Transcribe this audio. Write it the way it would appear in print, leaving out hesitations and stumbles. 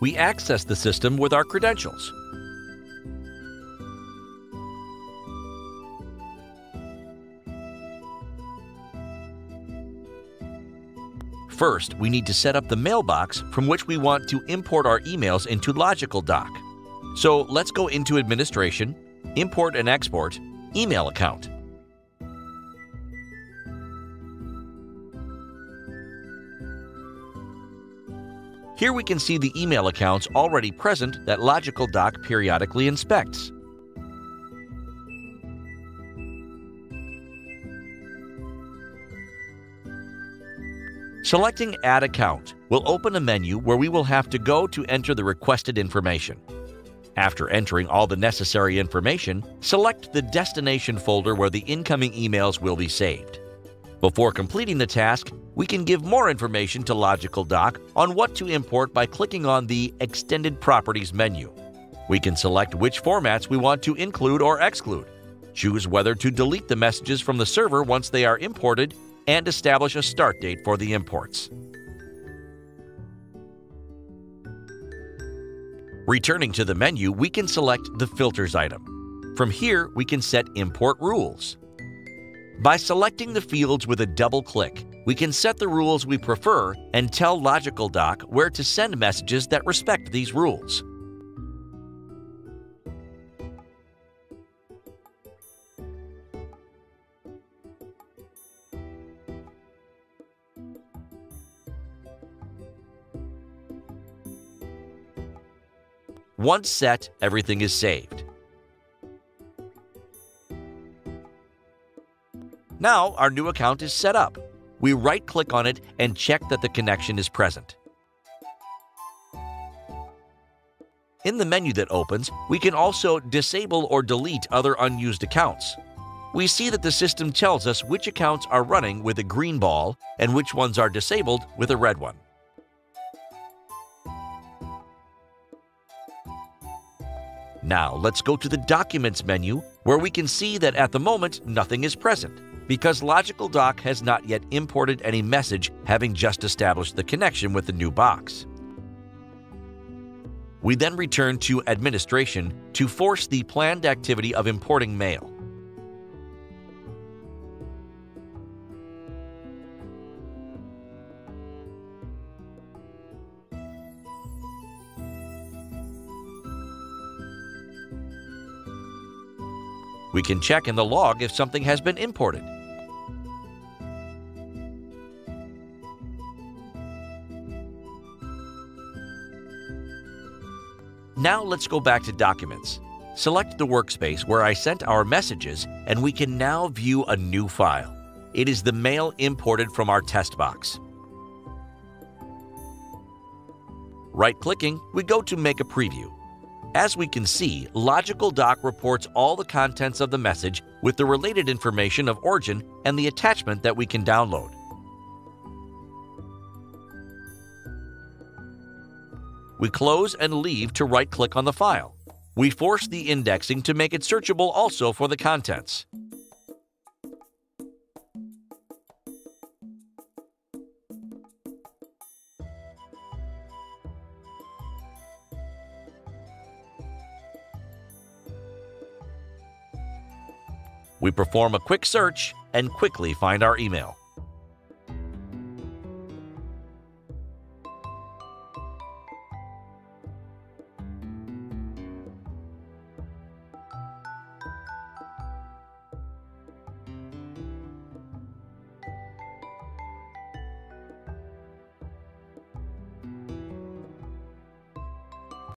we access the system with our credentials. First, we need to set up the mailbox from which we want to import our emails into LogicalDoc. So let's go into Administration, Import and Export, Email Account. Here we can see the email accounts already present that LogicalDoc periodically inspects. Selecting Add Account will open a menu where we will have to go to enter the requested information. After entering all the necessary information, select the destination folder where the incoming emails will be saved. Before completing the task, we can give more information to LogicalDoc on what to import by clicking on the Extended Properties menu. We can select which formats we want to include or exclude, choose whether to delete the messages from the server once they are imported, and establish a start date for the imports. Returning to the menu, we can select the Filters item. From here, we can set import rules. By selecting the fields with a double click, we can set the rules we prefer and tell LogicalDoc where to send messages that respect these rules. Once set, everything is saved. Now our new account is set up. We right-click on it and check that the connection is present. In the menu that opens, we can also disable or delete other unused accounts. We see that the system tells us which accounts are running with a green ball and which ones are disabled with a red one. Now let's go to the Documents menu, where we can see that at the moment nothing is present, because LogicalDoc has not yet imported any message, having just established the connection with the new box. We then return to Administration to force the planned activity of importing mail. We can check in the log if something has been imported. Now let's go back to Documents. Select the workspace where I sent our messages, and we can now view a new file. It is the mail imported from our test box. Right-clicking, we go to Make a Preview. As we can see, LogicalDoc reports all the contents of the message with the related information of origin and the attachment that we can download. We close and leave to right-click on the file. We force the indexing to make it searchable also for the contents. We perform a quick search and quickly find our email.